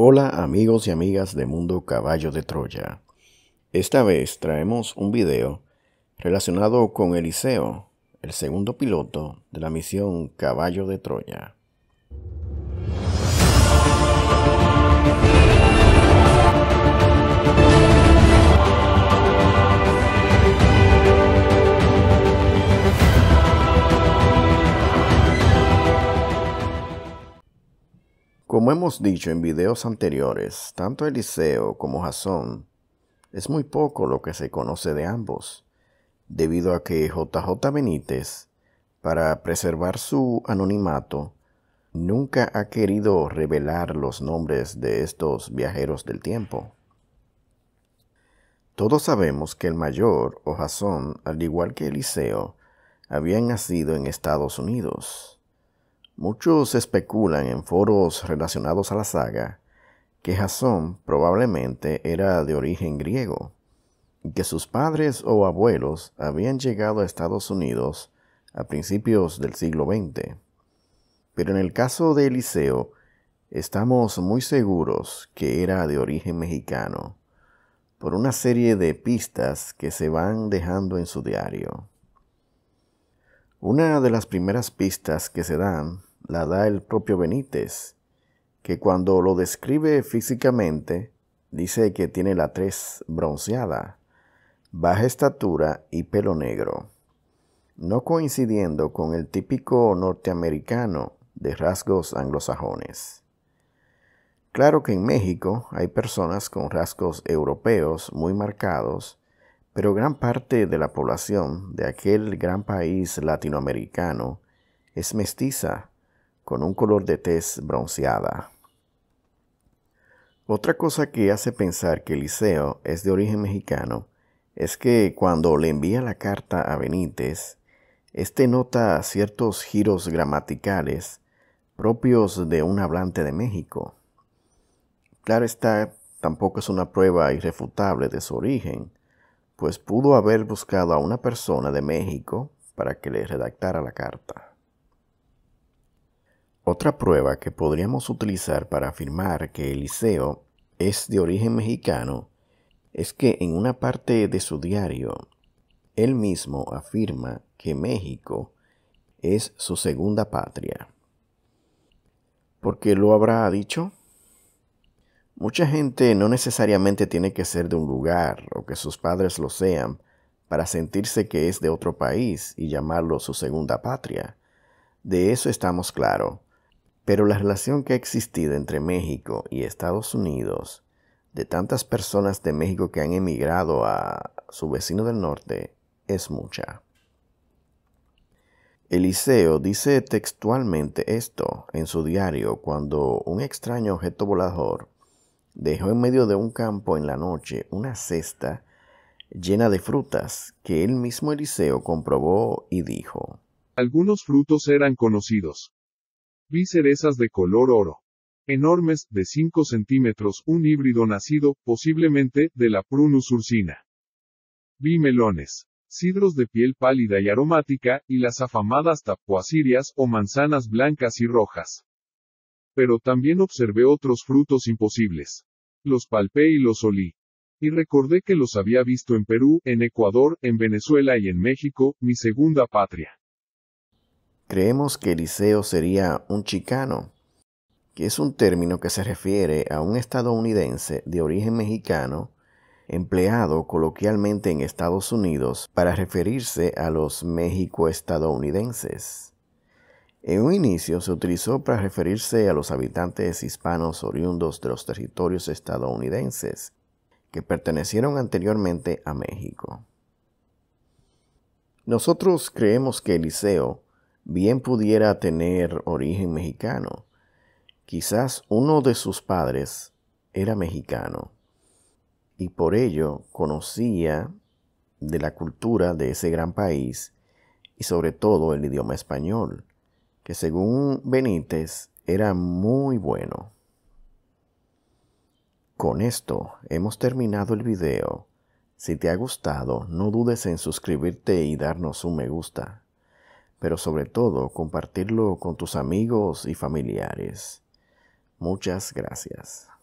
Hola amigos y amigas de Mundo Caballo de Troya. Esta vez traemos un video relacionado con Eliseo, el segundo piloto de la misión Caballo de Troya. Como hemos dicho en videos anteriores, tanto Eliseo como Jasón, es muy poco lo que se conoce de ambos, debido a que JJ Benítez, para preservar su anonimato, nunca ha querido revelar los nombres de estos viajeros del tiempo. Todos sabemos que el mayor o Jasón, al igual que Eliseo, habían nacido en Estados Unidos. Muchos especulan en foros relacionados a la saga que Jasón probablemente era de origen griego y que sus padres o abuelos habían llegado a Estados Unidos a principios del siglo XX. Pero en el caso de Eliseo, estamos muy seguros que era de origen mexicano, por una serie de pistas que se van dejando en su diario. Una de las primeras pistas que se dan la da el propio Benítez, que cuando lo describe físicamente, dice que tiene la tez bronceada, baja estatura y pelo negro, no coincidiendo con el típico norteamericano de rasgos anglosajones. Claro que en México hay personas con rasgos europeos muy marcados, pero gran parte de la población de aquel gran país latinoamericano es mestiza, con un color de tez bronceada. Otra cosa que hace pensar que Eliseo es de origen mexicano es que cuando le envía la carta a Benítez, este nota ciertos giros gramaticales propios de un hablante de México. Claro está, tampoco es una prueba irrefutable de su origen, pues pudo haber buscado a una persona de México para que le redactara la carta. Otra prueba que podríamos utilizar para afirmar que Eliseo es de origen mexicano es que en una parte de su diario, él mismo afirma que México es su segunda patria. ¿Por qué lo habrá dicho? Mucha gente no necesariamente tiene que ser de un lugar o que sus padres lo sean para sentirse que es de otro país y llamarlo su segunda patria. De eso estamos claros. Pero la relación que ha existido entre México y Estados Unidos, de tantas personas de México que han emigrado a su vecino del norte, es mucha. Eliseo dice textualmente esto en su diario cuando un extraño objeto volador dejó en medio de un campo en la noche una cesta llena de frutas que él mismo Eliseo comprobó y dijo: algunos frutos eran conocidos. Vi cerezas de color oro, enormes, de 5 centímetros, un híbrido nacido, posiblemente, de la prunus ursina. Vi melones, cidros de piel pálida y aromática, y las afamadas tapuasirias o manzanas blancas y rojas. Pero también observé otros frutos imposibles. Los palpé y los olí. Y recordé que los había visto en Perú, en Ecuador, en Venezuela y en México, mi segunda patria. Creemos que Eliseo sería un chicano, que es un término que se refiere a un estadounidense de origen mexicano empleado coloquialmente en Estados Unidos para referirse a los mexicoestadounidenses. En un inicio se utilizó para referirse a los habitantes hispanos oriundos de los territorios estadounidenses que pertenecieron anteriormente a México. Nosotros creemos que Eliseo bien pudiera tener origen mexicano. Quizás uno de sus padres era mexicano y por ello conocía de la cultura de ese gran país y sobre todo el idioma español, que según Benítez era muy bueno. Con esto hemos terminado el video. Si te ha gustado, no dudes en suscribirte y darnos un me gusta, pero sobre todo compartirlo con tus amigos y familiares. Muchas gracias.